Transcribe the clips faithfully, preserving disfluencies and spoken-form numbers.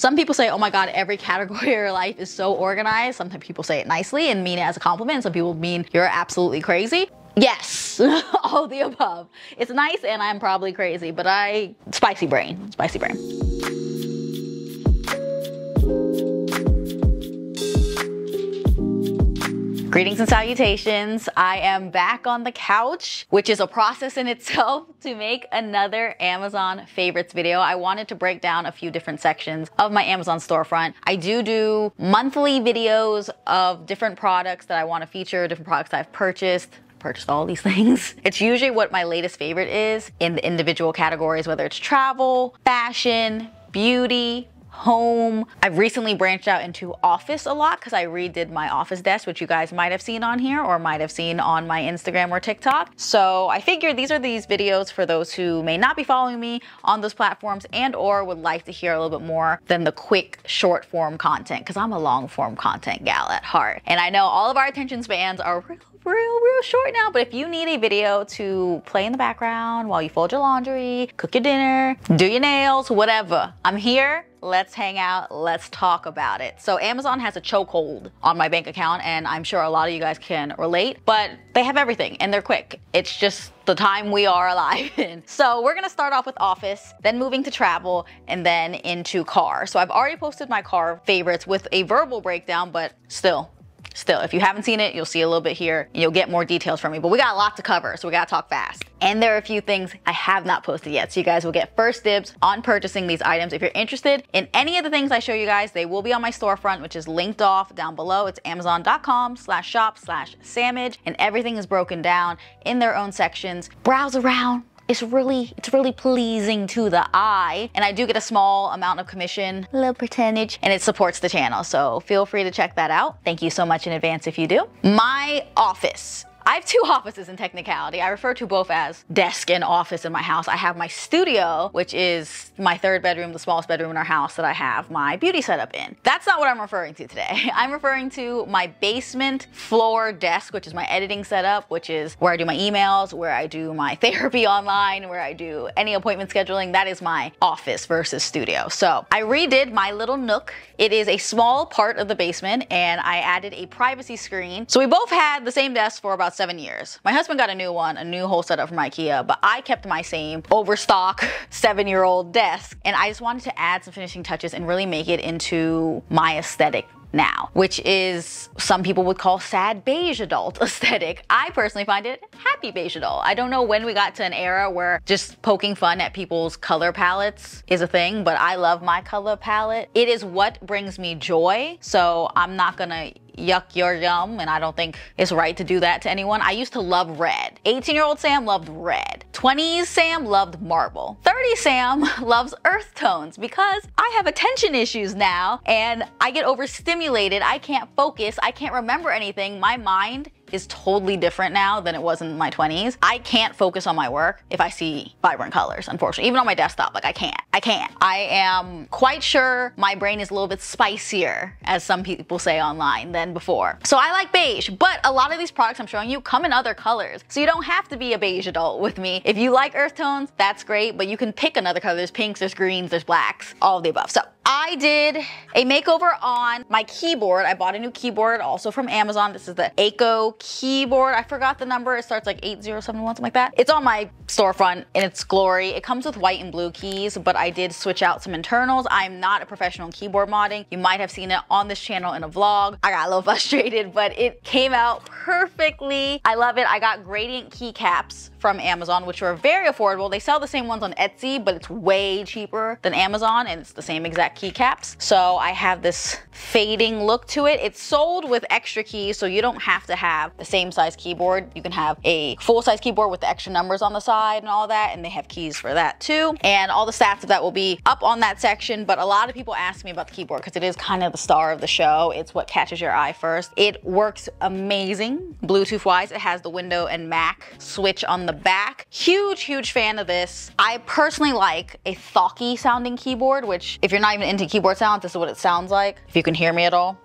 Some people say, oh my God, every category of your life is so organized. Sometimes people say it nicely and mean it as a compliment. Some people mean you're absolutely crazy. Yes, all the above. It's nice and I'm probably crazy, but I, spicy brain, spicy brain. Greetings and salutations. I am back on the couch, which is a process in itself to make another Amazon favorites video. I wanted to break down a few different sections of my Amazon storefront. I do do monthly videos of different products that I want to feature, different products that I've purchased. purchased all these things. It's usually what my latest favorite is in the individual categories, whether it's travel, fashion, beauty, home. I've recently branched out into office a lot because I redid my office desk, which you guys might have seen on here or might have seen on my Instagram or TikTok. So I figured these are these videos for those who may not be following me on those platforms and or would like to hear a little bit more than the quick short form content, because I'm a long form content gal at heart. And I know all of our attention spans are really real real short now, but if you need a video to play in the background while you fold your laundry, cook your dinner, do your nails, whatever, I'm here. Let's hang out, let's talk about it. So Amazon has a chokehold on my bank account, and I'm sure a lot of you guys can relate, but they have everything and they're quick. It's just the time we are alive in. So we're gonna start off with office, then moving to travel, and then into car. So I've already posted my car favorites with a verbal breakdown, but still Still, if you haven't seen it, you'll see a little bit here and you'll get more details from me, but we got a lot to cover, so we gotta talk fast. And there are a few things I have not posted yet, so you guys will get first dibs on purchasing these items. If you're interested in any of the things I show you guys, they will be on my storefront, which is linked off down below. It's amazon.com slash shop slash samage, and everything is broken down in their own sections. Browse around. It's really, it's really pleasing to the eye. And I do get a small amount of commission, a little percentage, and it supports the channel. So feel free to check that out. Thank you so much in advance if you do. My office. I have two offices in technicality. I refer to both as desk and office in my house. I have my studio, which is my third bedroom, the smallest bedroom in our house that I have my beauty setup in. That's not what I'm referring to today. I'm referring to my basement floor desk, which is my editing setup, which is where I do my emails, where I do my therapy online, where I do any appointment scheduling. That is my office versus studio. So I redid my little nook. It is a small part of the basement, and I added a privacy screen. So we both had the same desk for about seven years. My husband got a new one, a new whole setup from IKEA, but I kept my same overstock seven-year-old desk, and I just wanted to add some finishing touches and really make it into my aesthetic now, which is some people would call sad beige adult aesthetic. I personally find it happy beige adult. I don't know when we got to an era where just poking fun at people's color palettes is a thing, but I love my color palette. It is what brings me joy, so I'm not gonna yuck your yum, and I don't think it's right to do that to anyone. I used to love red. eighteen year old Sam loved red. twenties Sam loved marble. thirties Sam loves earth tones, because I have attention issues now and I get overstimulated. I can't focus. I can't remember anything. My mind is totally different now than it was in my twenties. I can't focus on my work if I see vibrant colors, unfortunately. Even on my desktop, like I can't, I can't. I am quite sure my brain is a little bit spicier, as some people say online, than before. So I like beige, but a lot of these products I'm showing you come in other colors. So you don't have to be a beige adult with me. If you like earth tones, that's great, but you can pick another color. There's pinks, there's greens, there's blacks, all of the above. So I did a makeover on my keyboard. I bought a new keyboard also from Amazon. This is the Echo keyboard. I forgot the number. It starts like eight zero seven one, something like that. It's on my storefront in its glory. It comes with white and blue keys, but I did switch out some internals. I'm not a professional in keyboard modding. You might have seen it on this channel in a vlog. I got a little frustrated, but it came out perfectly. I love it. I got gradient keycaps from Amazon, which are very affordable. They sell the same ones on Etsy, but it's way cheaper than Amazon, and it's the same exact keycaps. So I have this fading look to it. It's sold with extra keys, so you don't have to have the same size keyboard. You can have a full size keyboard with the extra numbers on the side and all that, and they have keys for that too. And all the stats of that will be up on that section, but a lot of people ask me about the keyboard because it is kind of the star of the show. It's what catches your eye first. It works amazing Bluetooth wise. It has the Windows and Mac switch on the The back. Huge, huge fan of this. I personally like a thocky sounding keyboard, which if you're not even into keyboard sounds, this is what it sounds like. If you can hear me at all.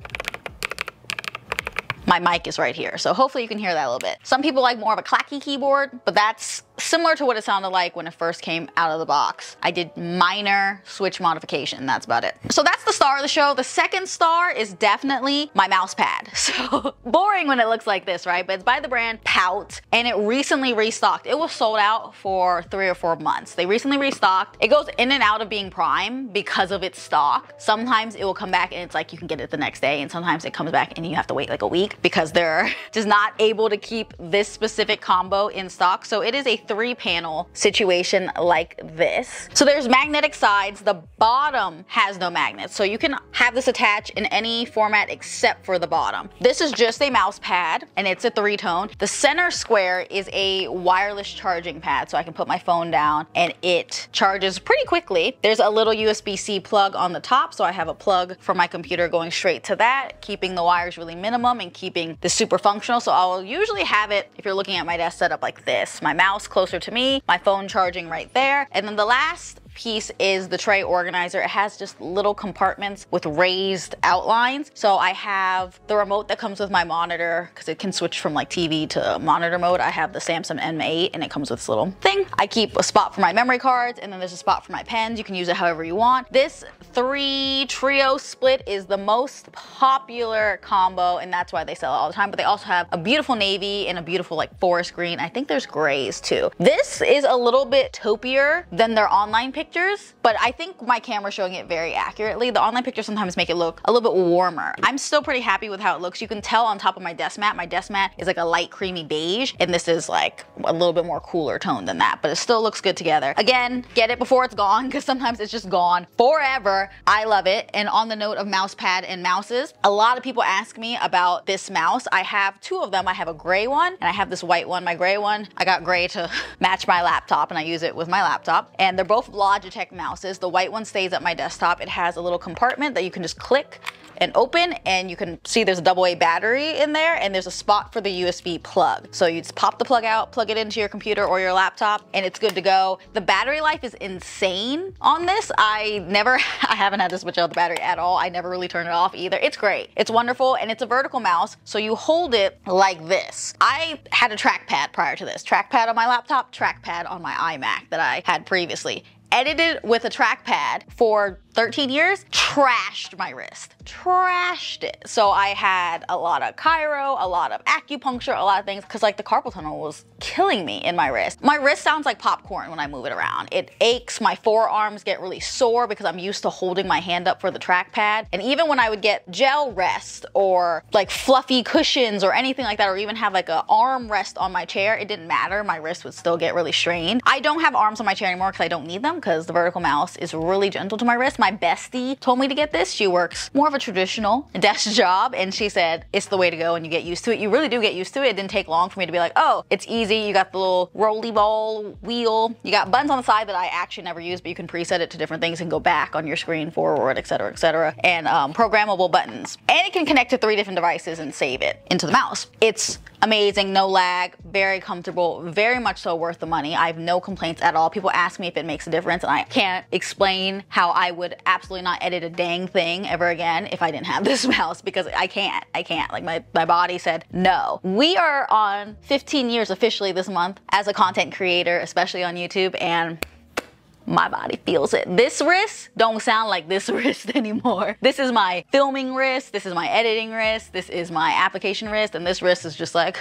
My mic is right here, so hopefully you can hear that a little bit. Some people like more of a clacky keyboard, but that's similar to what it sounded like when it first came out of the box. I did minor switch modification, that's about it. So that's the star of the show. The second star is definitely my mouse pad. So boring when it looks like this, right? But it's by the brand Pout, and it recently restocked. It was sold out for three or four months. They recently restocked. It goes in and out of being prime because of its stock. Sometimes it will come back and it's like you can get it the next day, and sometimes it comes back and you have to wait like a week because they're just not able to keep this specific combo in stock. So it is a three panel situation like this. So there's magnetic sides. The bottom has no magnets, so you can have this attached in any format except for the bottom. This is just a mouse pad and it's a three tone. The center square is a wireless charging pad, so I can put my phone down and it charges pretty quickly. There's a little U S B C plug on the top, so I have a plug for my computer going straight to that, keeping the wires really minimum and keeping this super functional. So I'll usually have it, if you're looking at my desk, set up like this. My mouse closer to me, my phone charging right there. And then the last piece is the tray organizer. It has just little compartments with raised outlines. So I have the remote that comes with my monitor because it can switch from like T V to monitor mode. I have the Samsung M eight and it comes with this little thing. I keep a spot for my memory cards, and then there's a spot for my pens. You can use it however you want. This three trio split is the most popular combo, and that's why they sell it all the time. But they also have a beautiful navy and a beautiful like forest green. I think there's grays too. This is a little bit taupier than their online picture. Pictures, but I think my camera's showing it very accurately. The online pictures sometimes make it look a little bit warmer. I'm still pretty happy with how it looks. You can tell on top of my desk mat, my desk mat is like a light creamy beige, and this is like a little bit more cooler tone than that, but it still looks good together. Again, get it before it's gone, because sometimes it's just gone forever. I love it. And on the note of mouse pad and mouses, a lot of people ask me about this mouse. I have two of them. I have a gray one and I have this white one. My gray one, I got gray to match my laptop, and I use it with my laptop, and they're both blonde Logitech mouses. The white one stays at my desktop. It has a little compartment that you can just click and open, and you can see there's a double A battery in there, and there's a spot for the U S B plug. So you just pop the plug out, plug it into your computer or your laptop, and it's good to go. The battery life is insane on this. I never, I haven't had to switch out the battery at all. I never really turn it off either. It's great. It's wonderful, and it's a vertical mouse, so you hold it like this. I had a trackpad prior to this. Trackpad on my laptop, trackpad on my iMac that I had previously. Edited with a trackpad for thirteen years, trashed my wrist, trashed it. So I had a lot of chiro, a lot of acupuncture, a lot of things, because like the carpal tunnel was killing me in my wrist. My wrist sounds like popcorn when I move it around. It aches, my forearms get really sore because I'm used to holding my hand up for the trackpad. And even when I would get gel rest or like fluffy cushions or anything like that, or even have like an arm rest on my chair, it didn't matter, my wrist would still get really strained. I don't have arms on my chair anymore because I don't need them, because the vertical mouse is really gentle to my wrist. My bestie told me to get this. She works more of a traditional desk job, and she said it's the way to go, and you get used to it. You really do get used to it. It didn't take long for me to be like, oh, it's easy. You got the little rolly ball wheel. You got buttons on the side that I actually never use, but you can preset it to different things and go back on your screen, forward, et cetera, et cetera. And um, programmable buttons. And it can connect to three different devices and save it into the mouse. It's amazing, no lag, very comfortable, very much so worth the money. I have no complaints at all. People ask me if it makes a difference, and I can't explain how I would absolutely not edit a dang thing ever again if I didn't have this mouse, because I can't, I can't. Like my, my body said no. We are on fifteen years officially this month as a content creator, especially on YouTube, and my body feels it. This wrist don't sound like this wrist anymore. This is my filming wrist, this is my editing wrist, this is my application wrist, and this wrist is just like,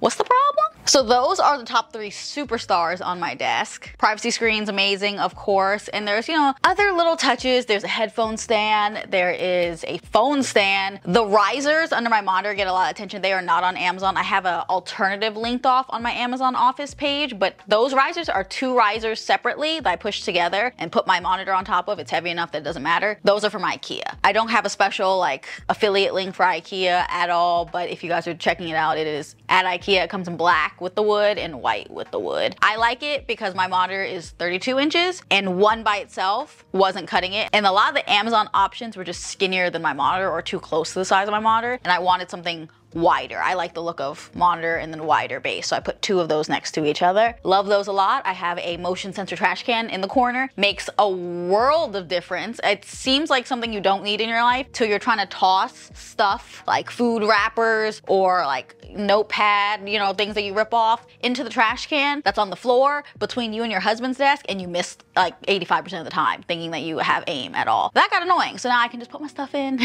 what's the problem? So those are the top three superstars on my desk. Privacy screen's amazing, of course, and there's, you know, other little touches. There's a headphone stand, there is a phone stand. The risers under my monitor get a lot of attention. They are not on Amazon. I have an alternative linked off on my Amazon office page, but those risers are two risers separately that I push together and put my monitor on top of. It's heavy enough that it doesn't matter. Those are from IKEA. I don't have a special like affiliate link for IKEA at all, but if you guys are checking it out, it is at IKEA. Yeah, it comes in black with the wood and white with the wood. I like it because my monitor is thirty-two inches, and one by itself wasn't cutting it. And a lot of the Amazon options were just skinnier than my monitor or too close to the size of my monitor, and I wanted something wider. I like the look of monitor and then wider base, so I put two of those next to each other. Love those a lot. I have a motion sensor trash can in the corner. Makes a world of difference. It seems like something you don't need in your life till you're trying to toss stuff like food wrappers or like notepad, you know, things that you rip off into the trash can that's on the floor between you and your husband's desk, and you miss like eighty-five percent of the time thinking that you have aim at all. That got annoying, so now I can just put my stuff in.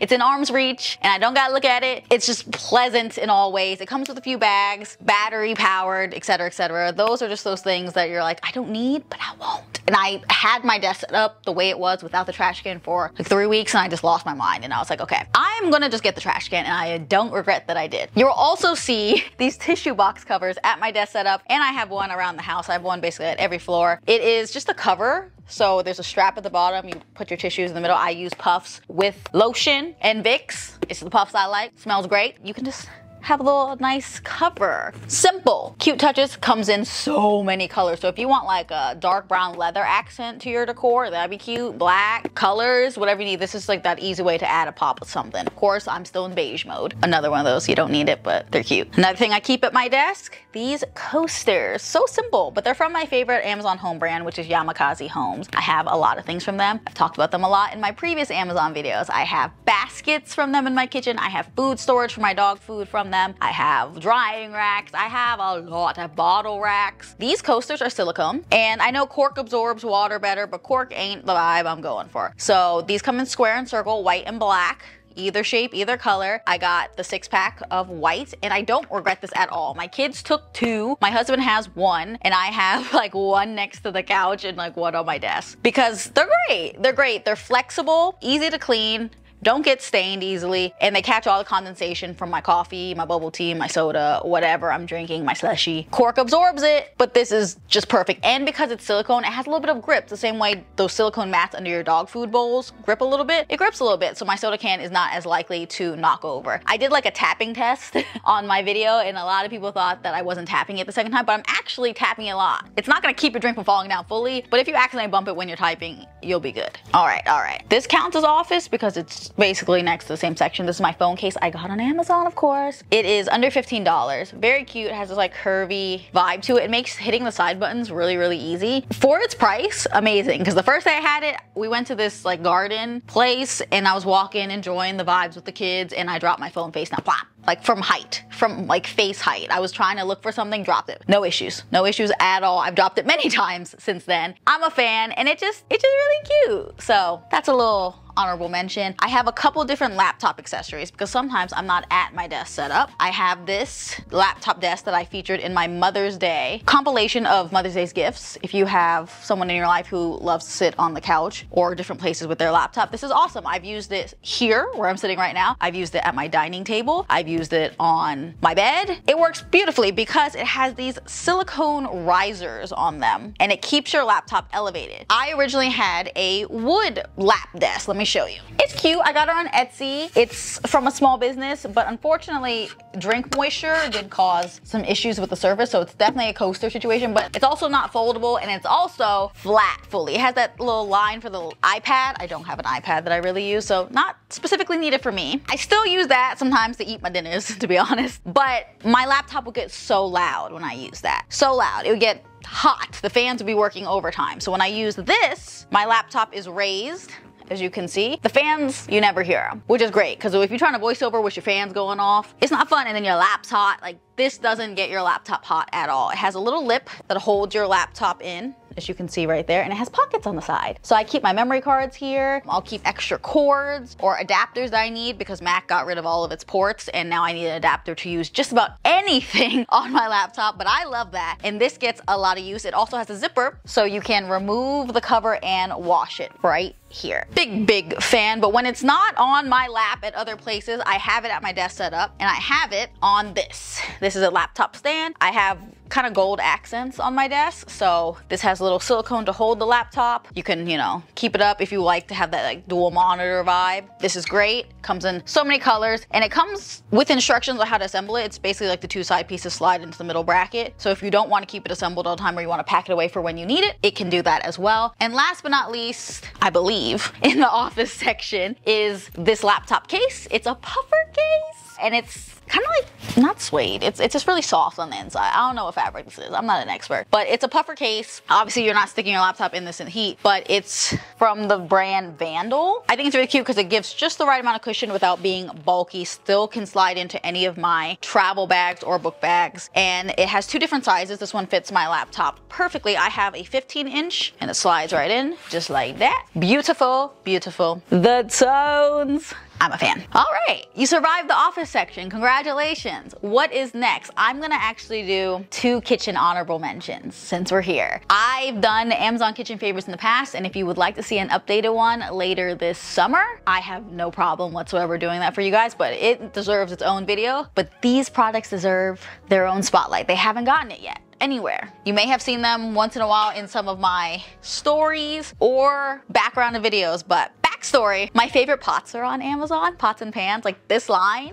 It's in arm's reach and I don't gotta look at it. It's just pleasant in all ways. It comes with a few bags, battery powered, et cetera, et cetera. Those are just those things that you're like, I don't need, but I won't. And I had my desk set up the way it was without the trash can for like three weeks and I just lost my mind and I was like, okay, I'm gonna just get the trash can, and I don't regret that I did. You'll also see these tissue box covers at my desk setup, and I have one around the house. I have one basically at every floor. It is just a cover. So there's a strap at the bottom, you put your tissues in the middle. I use Puffs with lotion and Vicks. It's the Puffs I like, smells great. You can just have a little nice cover. Simple, cute touches, comes in so many colors. So if you want like a dark brown leather accent to your decor, that'd be cute. Black, colors, whatever you need. This is like that easy way to add a pop of something. Of course, I'm still in beige mode. Another one of those, you don't need it, but they're cute. Another thing I keep at my desk, these coasters. So simple, but they're from my favorite Amazon home brand, which is Yamazaki Homes. I have a lot of things from them. I've talked about them a lot in my previous Amazon videos. I have baskets from them in my kitchen. I have food storage for my dog food from them. I have drying racks. I have a lot. I have bottle racks. These coasters are silicone, and I know cork absorbs water better, but cork ain't the vibe I'm going for. So these come in square and circle, white and black. Either shape, either color. I got the six pack of white and I don't regret this at all. My kids took two, my husband has one, and I have like one next to the couch and like one on my desk because they're great. They're great. They're flexible, easy to clean, don't get stained easily, and they catch all the condensation from my coffee, my bubble tea, my soda, whatever I'm drinking, my slushie. Cork absorbs it, but this is just perfect. And because it's silicone, it has a little bit of grip, the same way those silicone mats under your dog food bowls grip a little bit. It grips a little bit, so my soda can is not as likely to knock over. I did like a tapping test on my video, and a lot of people thought that I wasn't tapping it the second time, but I'm actually tapping it a lot. It's not gonna keep your drink from falling down fully, but if you accidentally bump it when you're typing, you'll be good. All right, all right. This counts as office because it's basically next to the same section. This is my phone case I got on Amazon, of course. It is under fifteen dollars. Very cute. It has this like curvy vibe to it. It makes hitting the side buttons really, really easy. For its price, amazing. Because the first day I had it, we went to this like garden place and I was walking, enjoying the vibes with the kids, and I dropped my phone face now, plop. Like from height, from like face height. I was trying to look for something, dropped it. No issues, no issues at all. I've dropped it many times since then. I'm a fan, and it just, it's just really cute. So that's a little honorable mention. I have a couple different laptop accessories because sometimes I'm not at my desk setup. I have this laptop desk that I featured in my Mother's Day compilation of Mother's Day's gifts. If you have someone in your life who loves to sit on the couch or different places with their laptop, this is awesome. I've used it here where I'm sitting right now. I've used it at my dining table. I've used it on my bed. It works beautifully because it has these silicone risers on them and it keeps your laptop elevated. I originally had a wood lap desk. Let me show you. It's cute. I got it on Etsy. It's from a small business, but unfortunately drink moisture did cause some issues with the surface, so it's definitely a coaster situation, but it's also not foldable and it's also flat fully. It has that little line for the iPad. I don't have an iPad that I really use, so not specifically needed for me. I still use that sometimes to eat my dinners, to be honest, but my laptop would get so loud when I use that. So loud. It would get hot. The fans would be working overtime. So when I use this, my laptop is raised. As you can see, the fans, you never hear them, which is great, because if you're trying to voiceover with your fans going off, it's not fun, and then your lap's hot. Like, this doesn't get your laptop hot at all. It has a little lip that holds your laptop in, as you can see right there, and it has pockets on the side. So I keep my memory cards here. I'll keep extra cords or adapters that I need because Mac got rid of all of its ports and now I need an adapter to use just about anything on my laptop, but I love that. And this gets a lot of use. It also has a zipper so you can remove the cover and wash it right here. Big, big fan, but when it's not on my lap at other places, I have it at my desk set up and I have it on this. This is a laptop stand. I have kind of gold accents on my desk. So this has a little silicone to hold the laptop. You can, you know, keep it up if you like to have that like dual monitor vibe. This is great. Comes in so many colors and it comes with instructions on how to assemble it. It's basically like the two side pieces slide into the middle bracket. So if you don't want to keep it assembled all the time or you want to pack it away for when you need it, it can do that as well. And last but not least, I believe in the office section is this laptop case. It's a puffer case and it's kind of like not suede. It's, it's just really soft on the inside. I don't know what fabric this is. I'm not an expert, but it's a puffer case. Obviously you're not sticking your laptop in this in heat, but it's from the brand Vandal. I think it's really cute because it gives just the right amount of cushion without being bulky. Still can slide into any of my travel bags or book bags. And it has two different sizes. This one fits my laptop perfectly. I have a fifteen inch and it slides right in just like that. Beautiful, beautiful. The tones. I'm a fan. All right, you survived the office section. Congratulations. What is next? I'm gonna actually do two kitchen honorable mentions since we're here. I've done Amazon kitchen favorites in the past, and if you would like to see an updated one later this summer, I have no problem whatsoever doing that for you guys, but it deserves its own video. But these products deserve their own spotlight. They haven't gotten it yet anywhere. You may have seen them once in a while in some of my stories or background of videos, but backstory, my favorite pots are on Amazon, pots and pans, like this line.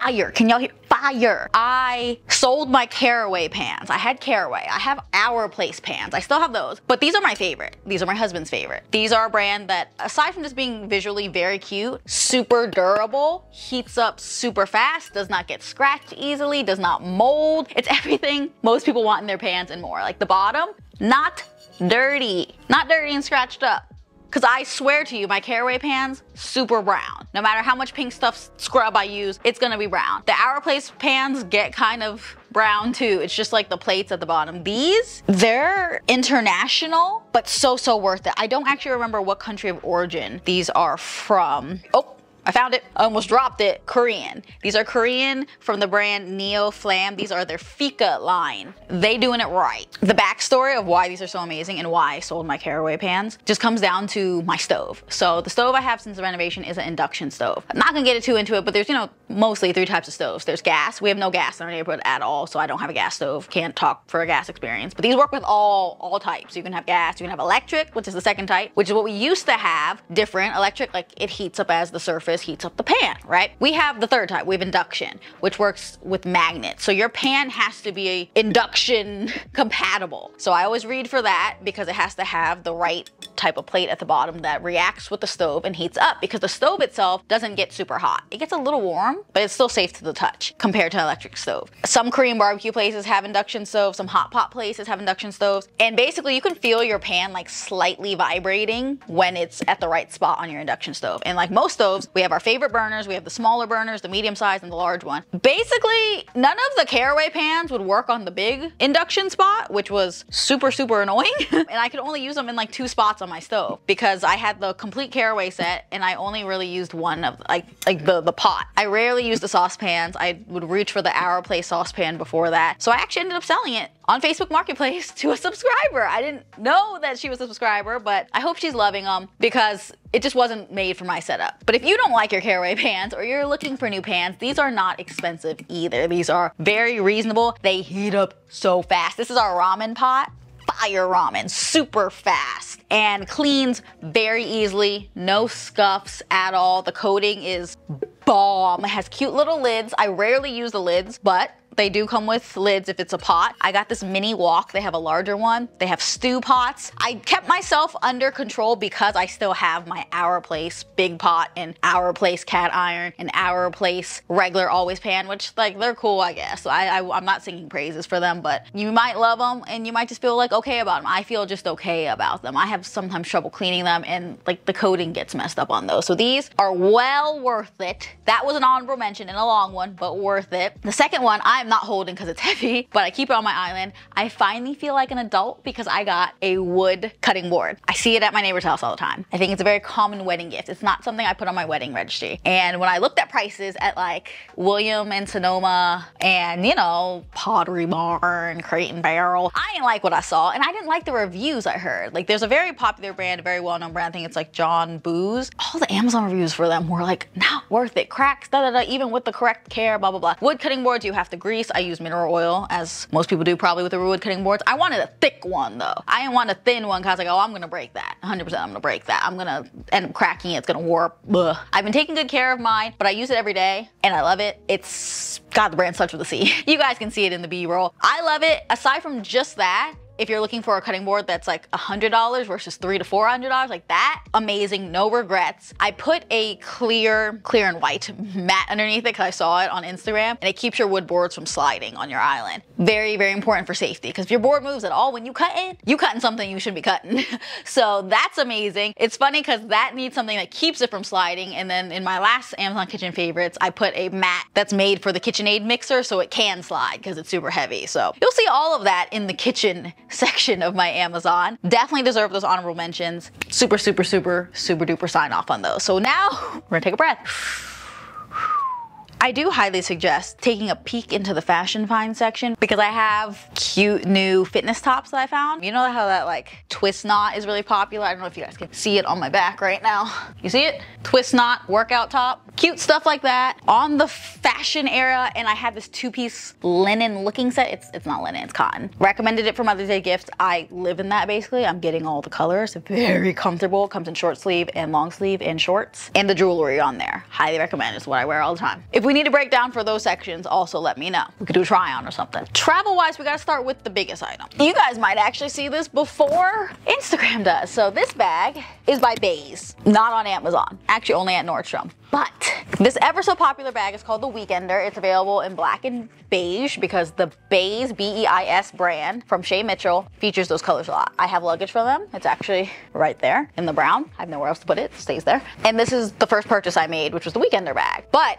Fire, can y'all hear? Fire. I sold my Caraway pans. I had Caraway. I have Our Place pans. I still have those, but these are my favorite. These are my husband's favorite. These are a brand that, aside from just being visually very cute, super durable, heats up super fast, does not get scratched easily, does not mold. It's everything most people want in their pans and more. Like the bottom, not dirty, not dirty and scratched up. Cause I swear to you, my Caraway pans, super brown. No matter how much pink stuff scrub I use, it's gonna be brown. The Our Place pans get kind of brown too. It's just like the plates at the bottom. These, they're international, but so, so worth it. I don't actually remember what country of origin these are from. Oh. I found it, I almost dropped it, Korean. These are Korean from the brand Neo Flam. These are their Fika line. They doing it right. The backstory of why these are so amazing and why I sold my Caraway pans just comes down to my stove. So the stove I have since the renovation is an induction stove. I'm not gonna get too into it, but there's, you know, mostly three types of stoves. There's gas. We have no gas in our neighborhood at all, so I don't have a gas stove. Can't talk for a gas experience, but these work with all, all types. You can have gas, you can have electric, which is the second type, which is what we used to have, different. Electric, like it heats up as the surface heats up the pan, right? We have the third type, we have induction, which works with magnets. So your pan has to be induction compatible. So I always read for that because it has to have the right type of plate at the bottom that reacts with the stove and heats up, because the stove itself doesn't get super hot. It gets a little warm, but it's still safe to the touch compared to an electric stove. Some Korean barbecue places have induction stoves, some hot pot places have induction stoves, and basically you can feel your pan like slightly vibrating when it's at the right spot on your induction stove. And like most stoves, we have our favorite burners, we have the smaller burners, the medium size, and the large one. Basically, none of the Caraway pans would work on the big induction spot, which was super, super annoying. And I could only use them in like two spots on my stove because I had the complete Caraway set and I only really used one of like, like the, the pot. I rarely used the saucepans. I would reach for the Our Place saucepan before that. So I actually ended up selling it on Facebook Marketplace to a subscriber. I didn't know that she was a subscriber, but I hope she's loving them because it just wasn't made for my setup. But if you don't like your Caraway pans or you're looking for new pans, these are not expensive either. These are very reasonable. They heat up so fast. This is our ramen pot. Fire ramen, super fast, and cleans very easily. No scuffs at all. The coating is bomb. It has cute little lids. I rarely use the lids, but they do come with lids if it's a pot. I got this mini wok. They have a larger one. They have stew pots. I kept myself under control because I still have my Our Place big pot and Our Place cat iron and Our Place regular always pan, which like they're cool, I guess. So I, I, I'm not singing praises for them, but you might love them and you might just feel like okay about them. I feel just okay about them. I have sometimes trouble cleaning them and like the coating gets messed up on those. So these are well worth it. That was an honorable mention and a long one, but worth it. The second one, I'm not holding because it's heavy, but I keep it on my island. I finally feel like an adult because I got a wood cutting board. I see it at my neighbor's house all the time. I think it's a very common wedding gift. It's not something I put on my wedding registry. And when I looked at prices at like William and Sonoma and, you know, Pottery Barn, Crate and Barrel, I didn't like what I saw and I didn't like the reviews I heard. Like there's a very popular brand, a very well-known brand, I think it's like John Boo's. All the Amazon reviews for them were like, not worth it, cracks, da da da, even with the correct care, blah, blah, blah. Wood cutting boards, you have to grease. I use mineral oil, as most people do probably with the wood cutting boards. I wanted a thick one though. I didn't want a thin one because I was like, oh, I'm gonna break that. one hundred percent I'm gonna break that. I'm gonna end up cracking it. It's gonna warp. Ugh. I've been taking good care of mine, but I use it every day and I love it. It's got the brand Touch with the Sea. You guys can see it in the B-roll. I love it. Aside from just that, If you're looking for a cutting board that's like one hundred dollars versus three to four hundred dollars, like that, amazing, no regrets. I put a clear, clear and white mat underneath it because I saw it on Instagram, and it keeps your wood boards from sliding on your island. Very, very important for safety, because if your board moves at all when you cut it, you cutting something you shouldn't be cutting. So that's amazing. It's funny because that needs something that keeps it from sliding. And then in my last Amazon kitchen favorites, I put a mat that's made for the KitchenAid mixer so it can slide because it's super heavy. So you'll see all of that in the kitchen section of my Amazon. Definitely deserve those honorable mentions. Super, super, super, super duper sign off on those. So now we're gonna take a breath. I do highly suggest taking a peek into the fashion find section because I have cute new fitness tops that I found. You know how that like twist knot is really popular? I don't know if you guys can see it on my back right now. You see it? Twist knot, workout top. Cute stuff like that. On the fashion era, and I had this two-piece linen looking set. It's, it's not linen, it's cotton. Recommended it for Mother's Day gifts. I live in that basically. I'm getting all the colors. Very comfortable. Comes in short sleeve and long sleeve and shorts. And the jewelry on there. Highly recommend. It's what I wear all the time. If we need a breakdown for those sections, also let me know. We could do a try on or something. Travel wise, we gotta start with the biggest item. You guys might actually see this before Instagram does. So this bag is by BEIS, not on Amazon, actually only at Nordstrom. But this ever so popular bag is called the Weekender. It's available in black and beige because the BEIS, B E I S brand from Shea Mitchell features those colors a lot. I have luggage for them. It's actually right there in the brown. I have nowhere else to put it. It stays there. And this is the first purchase I made, which was the Weekender bag. But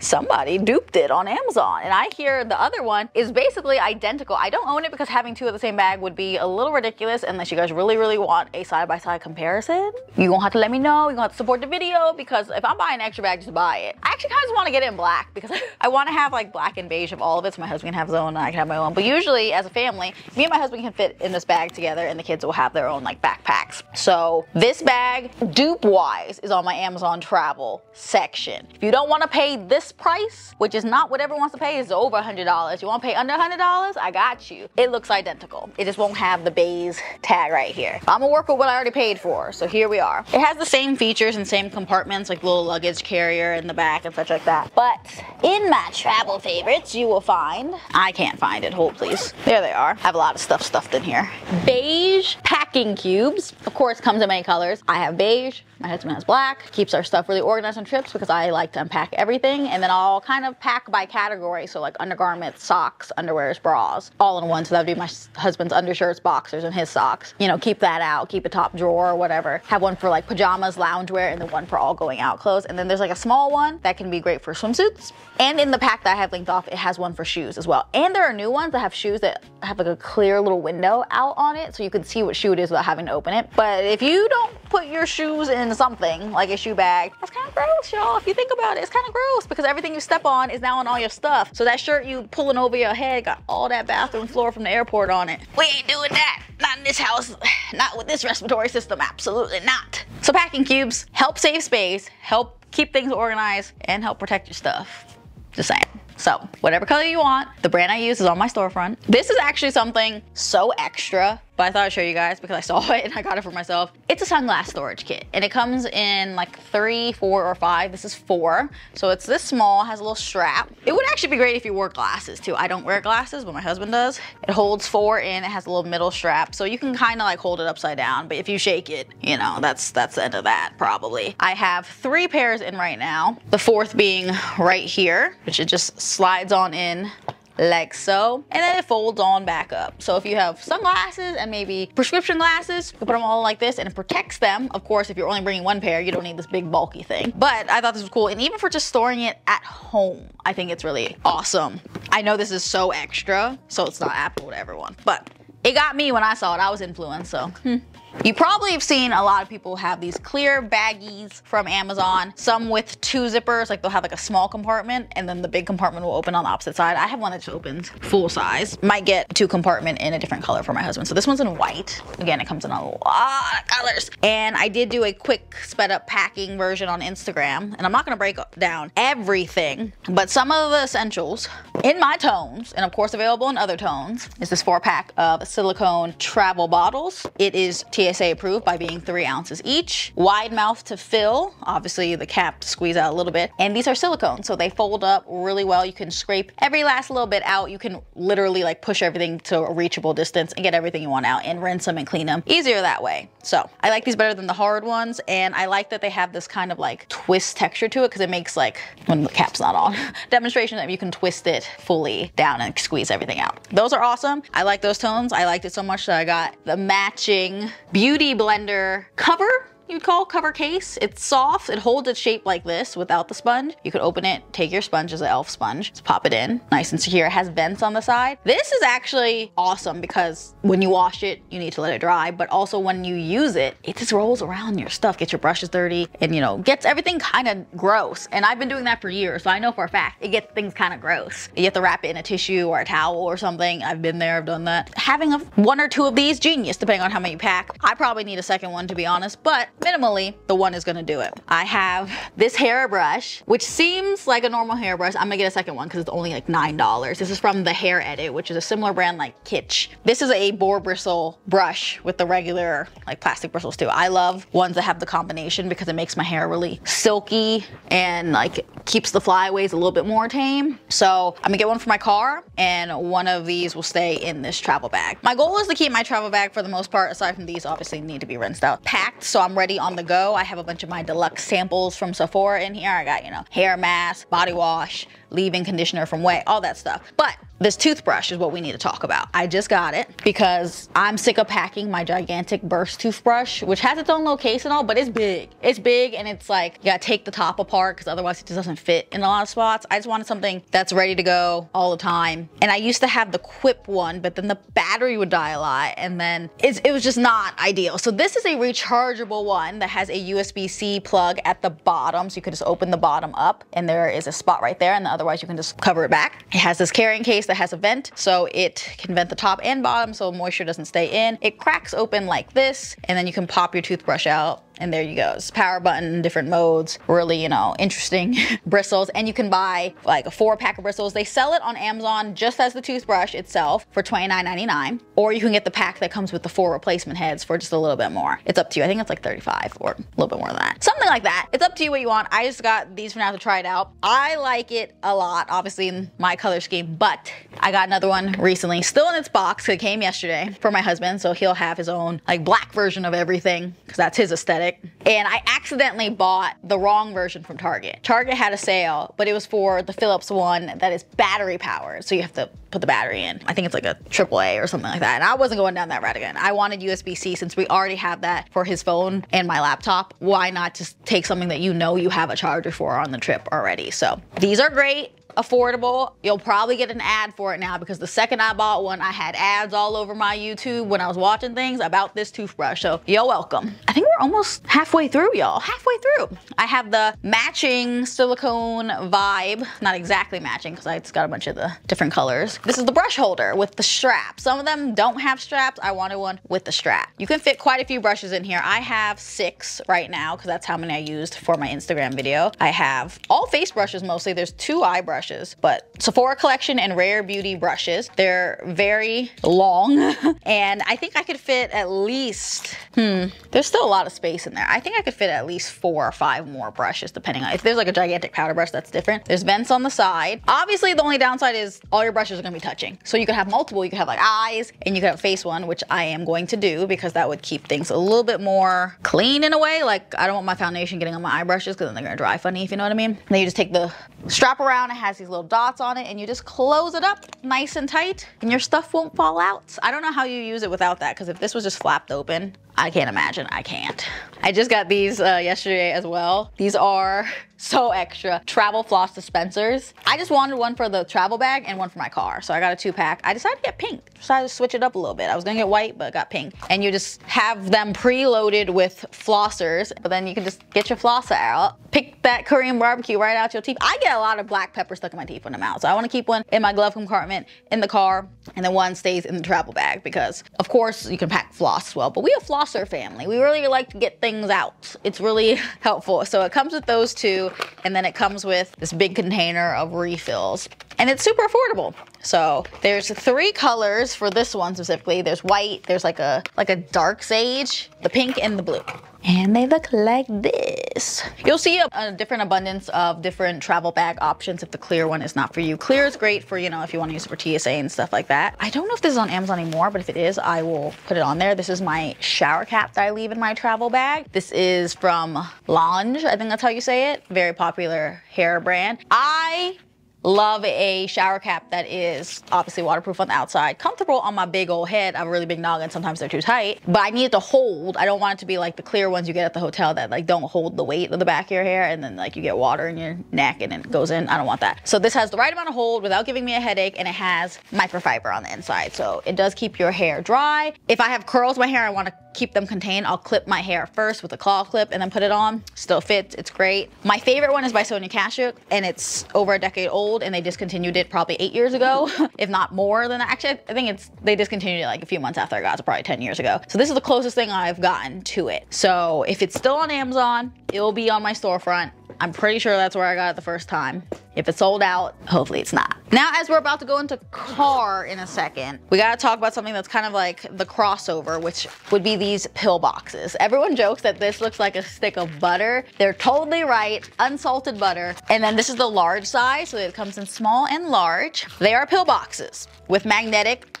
somebody duped it on Amazon, and I hear the other one is basically identical. I don't own it because having two of the same bag would be a little ridiculous unless you guys really, really want a side-by-side comparison. You're gonna have to let me know. You're gonna have to support the video because if I'm buying an extra bag, just buy it. I actually kind of want to get it in black because I want to have like black and beige of all of it so my husband can have his own and I can have my own. But usually as a family, me and my husband can fit in this bag together and the kids will have their own like backpacks. So this bag, dupe-wise, is on my Amazon travel section. If you don't want to pay this price, which is not what everyone wants to pay, is over one hundred dollars. You want to pay under one hundred dollars? I got you. It looks identical. It just won't have the BEIS tag right here. I'm gonna work with what I already paid for, so here we are. It has the same features and same compartments, like little luggage carrier in the back and such like that. But in my travel favorites, you will find, I can't find it, hold please. There they are. I have a lot of stuff stuffed in here. Beige packing cubes. Of course, comes in many colors. I have beige, my husband has black. Keeps our stuff really organized on trips because I like to unpack everything. And then I'll kind of pack by category. So like undergarments, socks, underwears, bras, all in one. So that would be my husband's undershirts, boxers, and his socks. You know, keep that out, keep a top drawer or whatever. Have one for like pajamas, loungewear, and then one for all going out clothes. And then there's like a small one that can be great for swimsuits. And in the pack that I have linked off, it has one for shoes as well. And there are new ones that have shoes that have like a clear little window out on it. So you can see what shoe it is without having to open it. But if you don't put your shoes in something like a shoe bag, that's kind of gross, y'all. If you think about it, it's kind of gross because everything you step on is now on all your stuff. So that shirt you pulling over your head got all that bathroom floor from the airport on it. We ain't doing that. Not in this house. Not with this respiratory system. Absolutely not. So packing cubes help save space, help keep things organized, and help protect your stuff. Just saying. So whatever color you want, the brand I use is on my storefront. This is actually something so extra, but I thought I'd show you guys because I saw it and I got it for myself. It's a sunglass storage kit and it comes in like three, four, or five. This is four. So it's this small, has a little strap. It would actually be great if you wore glasses too. I don't wear glasses, but my husband does. It holds four in, it has a little middle strap. So you can kind of like hold it upside down, but if you shake it, you know, that's, that's the end of that probably. I have three pairs in right now. The fourth being right here, which it just slides on in like so, and then it folds on back up. So if you have sunglasses and maybe prescription glasses, you put them all like this and it protects them. Of course, if you're only bringing one pair, you don't need this big bulky thing, but I thought this was cool. And even for just storing it at home, I think it's really awesome. I know this is so extra, so it's not applicable to everyone, but it got me when I saw it. I was influenced, so hmm. You probably have seen a lot of people have these clear baggies from Amazon, some with two zippers, like they'll have like a small compartment and then the big compartment will open on the opposite side. I have one that just opens full size. Might get two compartment in a different color for my husband. So this one's in white. Again, it comes in a lot of colors. And I did do a quick sped up packing version on Instagram, and I'm not gonna break down everything, but some of the essentials in my tones, and of course available in other tones, is this four pack of silicone travel bottles. It is T S A approved by being three ounces each. Wide mouth to fill, obviously the cap to squeeze out a little bit. And these are silicone, so they fold up really well. You can scrape every last little bit out. You can literally like push everything to a reachable distance and get everything you want out and rinse them and clean them easier that way. So I like these better than the hard ones. And I like that they have this kind of like twist texture to it, because it makes like, when the cap's not on, demonstration that you can twist it fully down and squeeze everything out. Those are awesome. I like those tones. I liked it so much that I got the matching Beauty Blender cover, you'd call cover case. It's soft, it holds its shape like this without the sponge. You could open it, take your sponge as an elf sponge, just pop it in, nice and secure. It has vents on the side. This is actually awesome because when you wash it, you need to let it dry, but also when you use it, it just rolls around your stuff, gets your brushes dirty, and you know, gets everything kind of gross. And I've been doing that for years, so I know for a fact, it gets things kind of gross. You have to wrap it in a tissue or a towel or something. I've been there, I've done that. Having a, one or two of these, genius, depending on how many you pack. I probably need a second one to be honest, but minimally, the one is gonna do it. I have this hairbrush, which seems like a normal hairbrush. I'm gonna get a second one because it's only like nine dollars. This is from the Hair Edit, which is a similar brand like Kitsch. This is a boar bristle brush with the regular like plastic bristles too. I love ones that have the combination because it makes my hair really silky and like keeps the flyaways a little bit more tame. So I'm gonna get one for my car and one of these will stay in this travel bag. My goal is to keep my travel bag for the most part, aside from these obviously need to be rinsed out, packed, so I'm ready on the go. I have a bunch of my deluxe samples from Sephora in here. I got, you know, hair mask, body wash, leave-in conditioner from Way, all that stuff. But this toothbrush is what we need to talk about. I just got it because I'm sick of packing my gigantic burst toothbrush, which has its own little case and all, but it's big. It's big and it's like, you gotta take the top apart because otherwise it just doesn't fit in a lot of spots. I just wanted something that's ready to go all the time. And I used to have the Quip one, but then the battery would die a lot and then it's, it was just not ideal. So this is a rechargeable one that has a U S B C plug at the bottom. So you could just open the bottom up and there is a spot right there, and the otherwise you can just cover it back. It has this carrying case that has a vent, so it can vent the top and bottom so moisture doesn't stay in. It cracks open like this, and then you can pop your toothbrush out. And there you go, it's power button, different modes, really, you know, interesting bristles. And you can buy like a four pack of bristles. They sell it on Amazon just as the toothbrush itself for twenty-nine ninety-nine. Or you can get the pack that comes with the four replacement heads for just a little bit more. It's up to you. I think it's like thirty-five or a little bit more than that. Something like that. It's up to you what you want. I just got these for now to try it out. I like it a lot, obviously in my color scheme, but I got another one recently, still in its box, because it came yesterday for my husband. So he'll have his own like black version of everything because that's his aesthetic. And I accidentally bought the wrong version from Target. Target had a sale, but it was for the Philips one that is battery powered. So you have to put the battery in. I think it's like a triple A or something like that. And I wasn't going down that route again. I wanted U S B C since we already have that for his phone and my laptop. Why not just take something that you know you have a charger for on the trip already? So these are great. Affordable. You'll probably get an ad for it now because the second I bought one, I had ads all over my YouTube when I was watching things about this toothbrush. So you're welcome. I think we're almost halfway through, y'all. Halfway through. I have the matching silicone vibe. Not exactly matching because I just got a bunch of the different colors. This is the brush holder with the strap. Some of them don't have straps. I wanted one with the strap. You can fit quite a few brushes in here. I have six right now because that's how many I used for my Instagram video. I have all face brushes mostly. There's two eye brushes. But Sephora collection and Rare Beauty brushes. They're very long and I think I could fit at least, hmm, there's still a lot of space in there. I think I could fit at least four or five more brushes depending on, if there's like a gigantic powder brush, that's different. There's vents on the side. Obviously the only downside is all your brushes are gonna be touching. So you could have multiple, you could have like eyes and you could have face one, which I am going to do because that would keep things a little bit more clean in a way. Like I don't want my foundation getting on my eye brushes because then they're gonna dry funny, if you know what I mean. Then you just take the strap around, it has these little dots on it, and you just close it up nice and tight and your stuff won't fall out. I don't know how you use it without that, because if this was just flapped open, I can't imagine. I can't. I just got these uh, yesterday as well. These are so extra. Travel floss dispensers. I just wanted one for the travel bag and one for my car. So I got a two pack. I decided to get pink. Decided to switch it up a little bit. I was gonna get white, but got pink. And you just have them preloaded with flossers, but then you can just get your flosser out. Pick that Korean barbecue right out your teeth. I get a lot of black pepper stuck in my teeth when I'm out. So I wanna keep one in my glove compartment, in the car, and then one stays in the travel bag because of course you can pack floss as well, but we have floss Schlosser family. We really like to get things out. It's really helpful. So it comes with those two, and then it comes with this big container of refills. And it's super affordable. So there's three colors for this one specifically. There's white, there's like a like a dark sage, the pink, and the blue. And they look like this. You'll see a, a different abundance of different travel bag options if the clear one is not for you. Clear is great for, you know, if you want to use it for T S A and stuff like that. I don't know if this is on Amazon anymore, but if it is, I will put it on there. This is my shower cap that I leave in my travel bag. This is from L'ange, I think that's how you say it. Very popular hair brand. I love a shower cap that is obviously waterproof on the outside, comfortable on my big old head. I have a really big noggin, sometimes they're too tight, but I need it to hold. I don't want it to be like the clear ones you get at the hotel that like don't hold the weight of the back of your hair and then like you get water in your neck and then it goes in. I don't want that. So this has the right amount of hold without giving me a headache, and it has microfiber on the inside. So it does keep your hair dry. If I have curls in my hair, I want to keep them contained. I'll clip my hair first with a claw clip and then put it on. Still fits, it's great. My favorite one is by Sonia Kashuk, and it's over a decade old, and they discontinued it probably eight years ago, if not more than that. Actually, I think it's, they discontinued it like a few months after I got it, so probably ten years ago. So this is the closest thing I've gotten to it. So if it's still on Amazon, it'll be on my storefront. I'm pretty sure that's where I got it the first time. If it's sold out, hopefully it's not. Now, as we're about to go into car in a second, we gotta talk about something that's kind of like the crossover, which would be these pill boxes. Everyone jokes that this looks like a stick of butter. They're totally right, unsalted butter. And then this is the large size, so it comes in small and large. They are pill boxes with magnetic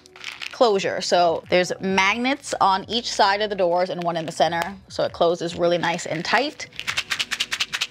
closure. So there's magnets on each side of the doors and one in the center. So it closes really nice and tight.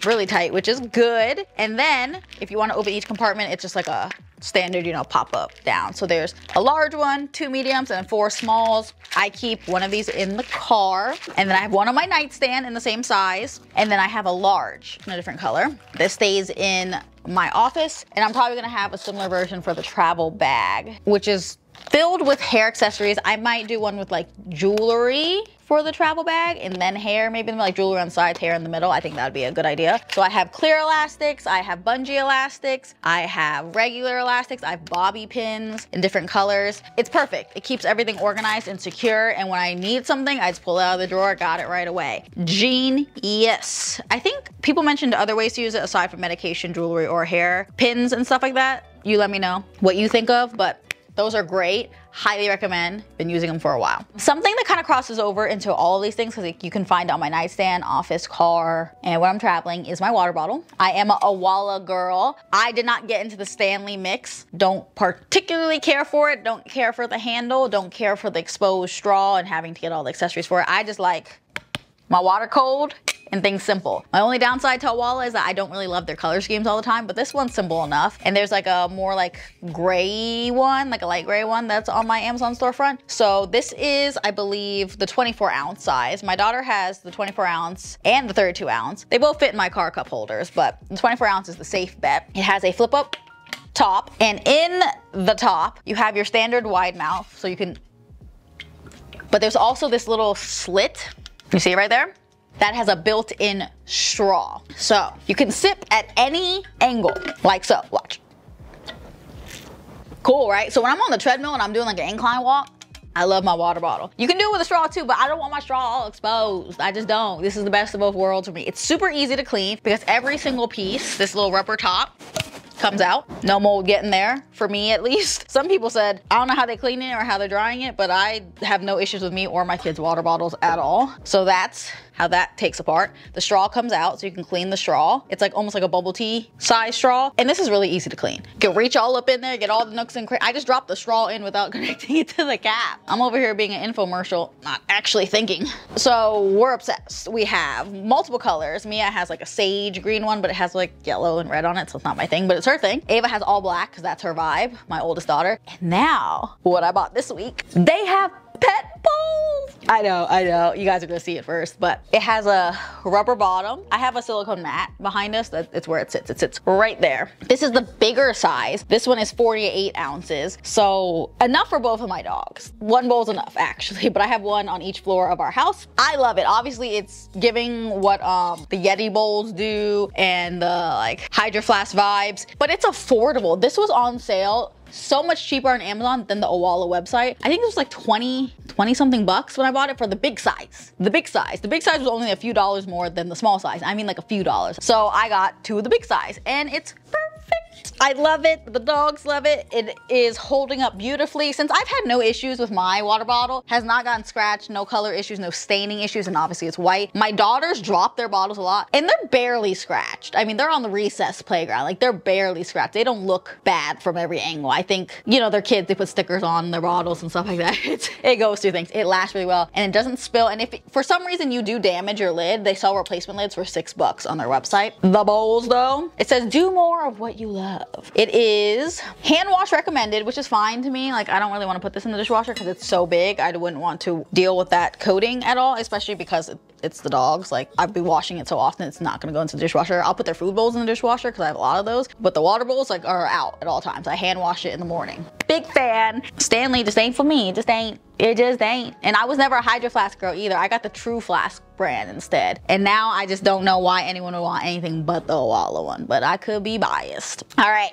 Really tight, which is good. And then if you want to open each compartment, it's just like a standard, you know, pop up down. So there's a large one, two mediums, and four smalls. I keep one of these in the car, and then I have one on my nightstand in the same size, and then I have a large in a different color. This stays in my office, and I'm probably gonna have a similar version for the travel bag, which is filled with hair accessories. I might do one with like jewelry for the travel bag, and then hair, maybe like jewelry on the sides, hair in the middle. I think that would be a good idea. So I have clear elastics, I have bungee elastics, I have regular elastics, I have bobby pins in different colors. It's perfect. It keeps everything organized and secure, and when I need something, I just pull it out of the drawer, got it right away. Genius. I think people mentioned other ways to use it aside from medication, jewelry, or hair. Pins and stuff like that. You let me know what you think of, but those are great. Highly recommend. Been using them for a while. Something that kind of crosses over into all of these things, because you can find it on my nightstand, office, car, and when I'm traveling, is my water bottle. I am a Owala girl. I did not get into the Stanley mix. Don't particularly care for it. Don't care for the handle. Don't care for the exposed straw and having to get all the accessories for it. I just like my water cold and things simple. My only downside to Owala is that I don't really love their color schemes all the time, but this one's simple enough. And there's like a more like gray one, like a light gray one that's on my Amazon storefront. So this is, I believe, the twenty-four ounce size. My daughter has the twenty-four ounce and the thirty-two ounce. They both fit in my car cup holders, but the twenty-four ounce is the safe bet. It has a flip up top, and in the top, you have your standard wide mouth, so you can, but there's also this little slit, you see it right there? That has a built-in straw. So you can sip at any angle, like so, watch. Cool, right? So when I'm on the treadmill and I'm doing like an incline walk, I love my water bottle. You can do it with a straw too, but I don't want my straw all exposed. I just don't. This is the best of both worlds for me. It's super easy to clean because every single piece, this little rubber top, comes out. No mold getting there, for me at least. Some people said, I don't know how they clean it or how they're drying it, but I have no issues with me or my kids' water bottles at all. So that's how that takes apart. The straw comes out, so you can clean the straw. It's like almost like a bubble tea size straw. And this is really easy to clean. You can reach all up in there, get all the nooks and crannies. I just dropped the straw in without connecting it to the cap. I'm over here being an infomercial, not actually thinking. So we're obsessed. We have multiple colors. Mia has like a sage green one, but it has like yellow and red on it, so it's not my thing, but it's her thing. Ava has all black, because that's her vibe, my oldest daughter. And now, what I bought this week, they have pet bowls. I know, I know, you guys are gonna see it first, but it has a rubber bottom. I have a silicone mat behind us, that's where it sits, it sits right there. This is the bigger size. This one is forty-eight ounces, so enough for both of my dogs. One bowl's enough, actually, but I have one on each floor of our house. I love it. Obviously, it's giving what um, the Yeti bowls do and the like Hydro Flask vibes, but it's affordable. This was on sale so much cheaper on Amazon than the Owala website. I think it was like twenty, twenty something bucks when I bought it for the big size. The big size. The big size was only a few dollars more than the small size. I mean like a few dollars. So I got two of the big size and it's perfect. I love it. The dogs love it. It is holding up beautifully since I've had no issues with my water bottle. Has not gotten scratched, no color issues, no staining issues, and obviously it's white. My daughters drop their bottles a lot and they're barely scratched. I mean, they're on the recess playground. Like they're barely scratched. They don't look bad from every angle. I think, you know, their kids, they put stickers on their bottles and stuff like that. It's, it goes through things. It lasts really well and it doesn't spill. And if it, for some reason you do damage your lid, they sell replacement lids for six bucks on their website. The bowls though, it says do more of what you love. It is hand wash recommended, which is fine to me. Like I don't really want to put this in the dishwasher because it's so big. I wouldn't want to deal with that coating at all, especially because it's the dogs. Like I'd be washing it so often, it's not gonna go into the dishwasher. I'll put their food bowls in the dishwasher because I have a lot of those, but the water bowls like are out at all times. I hand wash it in the morning. Big fan. Stanley just ain't for me. It just ain't. It just ain't. And I was never a Hydro Flask girl either. I got the True Flask brand instead. And now I just don't know why anyone would want anything but the Owala one, but I could be biased. All right,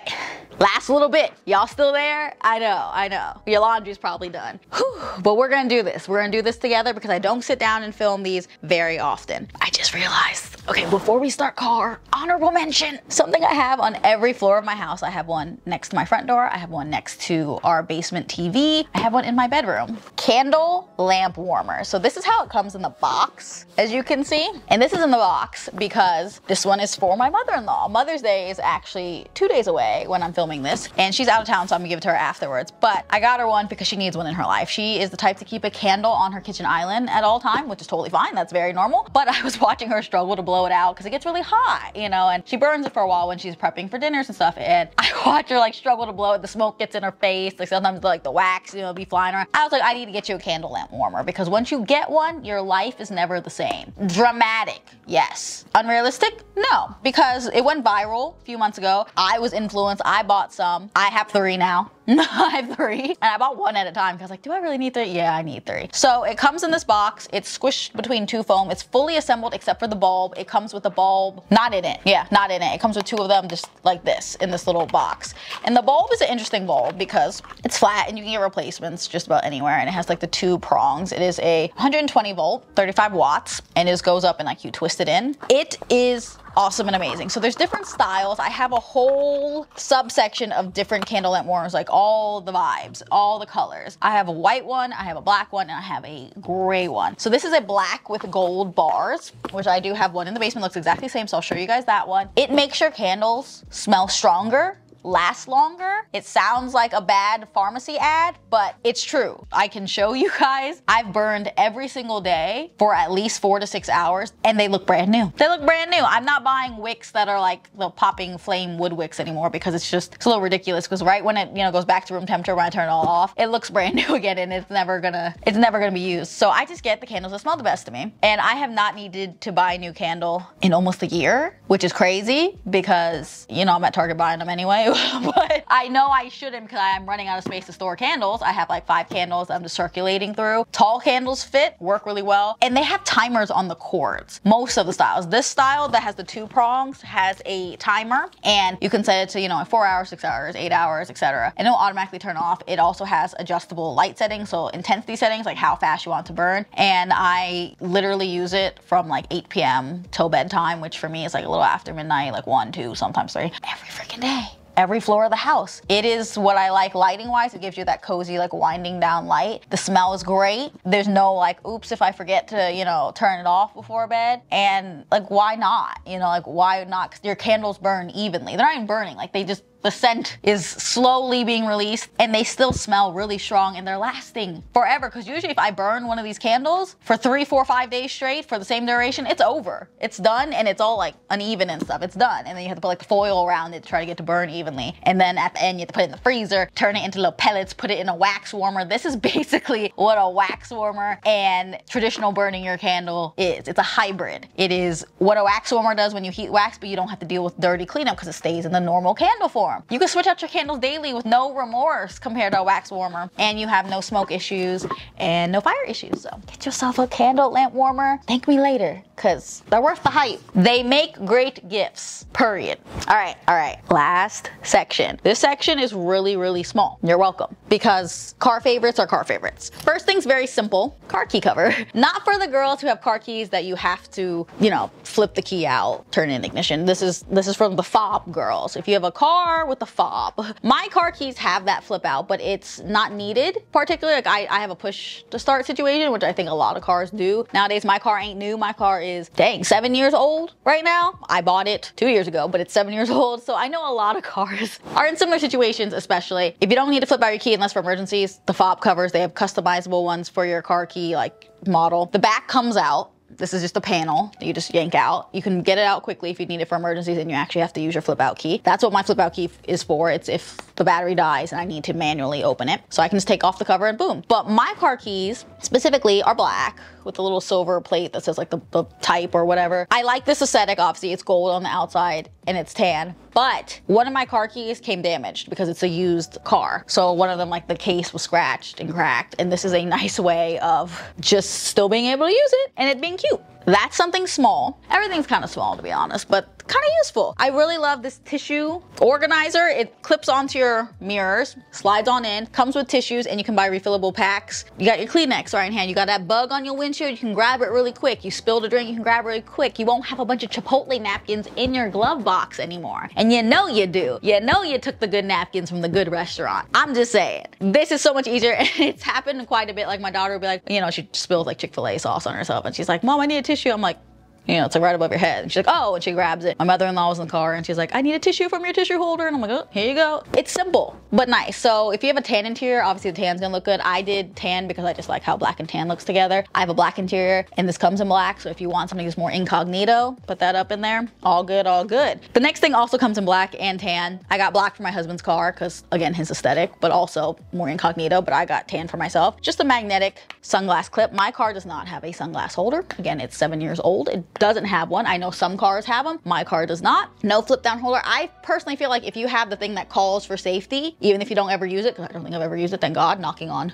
last little bit. Y'all still there? I know, I know. Your laundry's probably done. Whew. But we're gonna do this. We're gonna do this together because I don't sit down and film these very often. I just realized, okay, before we start car, honorable mention, something I have on every floor of my house. I have one next to my front door. I have one next to our basement T V. I have one in my bedroom. Candle lamp warmer. So this is how it comes in the box, as you can see. And this is in the box because this one is for my mother-in-law. Mother's Day is actually two days away when I'm filming this and she's out of town, so I'm gonna give it to her afterwards. But I got her one because she needs one in her life. She is the type to keep a candle on her kitchen island at all time, which is totally fine. That's very normal. But I was watching her struggle to blow it out because it gets really hot, you know, and she burns it for a while when she's prepping for dinners and stuff. And I watch her like struggle to blow it. The smoke gets in her face. Like sometimes like the wax, you know, be flying around. I was like, I need to get you a candle lamp warmer because once you get one, your life is never the same. Dramatic, yes. Unrealistic, no, because it went viral a few months ago. I was influenced, I bought some. I have three now. I have three and I bought one at a time because I was like, do I really need three? Yeah, I need three. So it comes in this box. It's squished between two foam. It's fully assembled except for the bulb. It comes with the bulb, not in it. Yeah, not in it. It comes with two of them just like this in this little box. And the bulb is an interesting bulb because it's flat and you can get replacements just about anywhere. And it has like the two prongs. It is a one hundred twenty volt, thirty-five watts, and it just goes up and like you twist it in. It is awesome and amazing. So there's different styles. I have a whole subsection of different candle lamp warmers, like all the vibes, all the colors. I have a white one, I have a black one, and I have a gray one. So this is a black with gold bars, which I do have one in the basement, looks exactly the same, so I'll show you guys that one. It makes your candles smell stronger, last longer. It sounds like a bad pharmacy ad, but it's true. I can show you guys. I've burned every single day for at least four to six hours and they look brand new. They look brand new. I'm not buying wicks that are like the popping flame wood wicks anymore because it's just, it's a little ridiculous because right when it, you know, goes back to room temperature, when I turn it all off, it looks brand new again and it's never gonna, it's never gonna be used. So I just get the candles that smell the best to me. And I have not needed to buy a new candle in almost a year, which is crazy because, you know, I'm at Target buying them anyway. But I know I shouldn't because I'm running out of space to store candles. I have like five candles I'm just circulating through. Tall candles fit, work really well. And they have timers on the cords, most of the styles. This style that has the two prongs has a timer and you can set it to, you know, four hours, six hours, eight hours, et cetera. And it'll automatically turn off. It also has adjustable light settings. So intensity settings, like how fast you want to burn. And I literally use it from like eight P M till bedtime, which for me is like a little after midnight, like one, two, sometimes three, every freaking day. Every floor of the house. It is what I like lighting wise. It gives you that cozy like winding down light. The smell is great. There's no like, oops, if I forget to, you know, turn it off before bed. And like, why not? You know, like why not? 'Cause your candles burn evenly. They're not even burning, like they just, the scent is slowly being released and they still smell really strong and they're lasting forever. 'Cause usually if I burn one of these candles for three, four, five days straight for the same duration, it's over. It's done and it's all like uneven and stuff. It's done. And then you have to put like the foil around it to try to get to burn evenly. And then at the end you have to put it in the freezer, turn it into little pellets, put it in a wax warmer. This is basically what a wax warmer and traditional burning your candle is. It's a hybrid. It is what a wax warmer does when you heat wax, but you don't have to deal with dirty cleanup 'cause it stays in the normal candle form. You can switch out your candles daily with no remorse compared to a wax warmer, and you have no smoke issues and no fire issues. So get yourself a candle lamp warmer. Thank me later, 'cause they're worth the hype. They make great gifts, period. All right, all right, last section. This section is really, really small. You're welcome, because car favorites are car favorites. First thing's very simple, car key cover. Not for the girls who have car keys that you have to, you know, flip the key out, turn in ignition. This is, this is from the fob girls. If you have a car with a fob, my car keys have that flip out, but it's not needed. Particularly, like I, I have a push to start situation, which I think a lot of cars do. Nowadays, my car ain't new. My car is, dang, seven years old right now. I bought it two years ago, but it's seven years old. So I know a lot of cars are in similar situations, especially if you don't need to flip out your key unless for emergencies. The fob covers, they have customizable ones for your car key, like model. The back comes out. This is just a panel that you just yank out. You can get it out quickly if you need it for emergencies and you actually have to use your flip out key. That's what my flip out key is for. It's if the battery dies and I need to manually open it. So I can just take off the cover and boom. But my car keys specifically are black with a little silver plate that says like the, the type or whatever. I like this aesthetic, obviously. It's gold on the outside and it's tan. But one of my car keys came damaged because it's a used car. So one of them, like the case was scratched and cracked. And this is a nice way of just still being able to use it and it being cute. That's something small. Everything's kind of small to be honest, but kind of useful. I really love this tissue organizer. It clips onto your mirrors, slides on in, comes with tissues, and you can buy refillable packs. You got your Kleenex right in hand. You got that bug on your windshield, you can grab it really quick. You spilled a drink, you can grab it really quick. You won't have a bunch of Chipotle napkins in your glove box anymore. And you know you do. You know you took the good napkins from the good restaurant. I'm just saying. This is so much easier and it's happened quite a bit. Like my daughter would be like, you know, she spilled like Chick-fil-A sauce on herself and she's like, Mom, I need a tissue. I'm like, you know, it's like right above your head. And she's like, oh, and she grabs it. My mother-in-law was in the car and she's like, I need a tissue from your tissue holder. And I'm like, oh, here you go. It's simple, but nice. So if you have a tan interior, obviously the tan's gonna look good. I did tan because I just like how black and tan looks together. I have a black interior and this comes in black. So if you want something that's more incognito, put that up in there. All good, all good. The next thing also comes in black and tan. I got black for my husband's car because again, his aesthetic, but also more incognito, but I got tan for myself. Just a magnetic sunglass clip. My car does not have a sunglass holder. Again, it's seven years old. It doesn't have one. I know some cars have them. My car does not. No flip down holder. I personally feel like if you have the thing that calls for safety, even if you don't ever use it, because I don't think I've ever used it, thank God, knocking on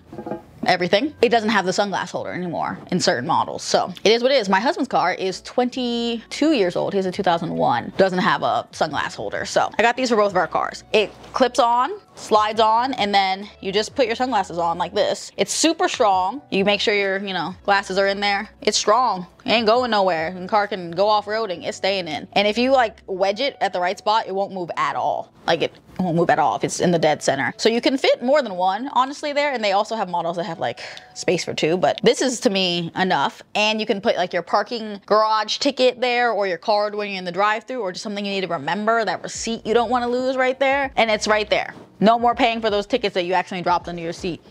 everything. It doesn't have the sunglass holder anymore in certain models. So it is what it is. My husband's car is twenty-two years old. He's a two thousand one. Doesn't have a sunglass holder. So I got these for both of our cars. It clips on, slides on, and then you just put your sunglasses on like this. It's super strong. You make sure your, you know, glasses are in there. It's strong. It ain't going nowhere. And car can go off-roading. It's staying in. And if you like wedge it at the right spot, it won't move at all. Like it won't move at all if it's in the dead center. So you can fit more than one, honestly, there. And they also have models that have like space for two, but this is to me enough. And you can put like your parking garage ticket there or your card when you're in the drive-thru or just something you need to remember, that receipt you don't want to lose right there. And it's right there. No more paying for those tickets that you accidentally dropped under your seat.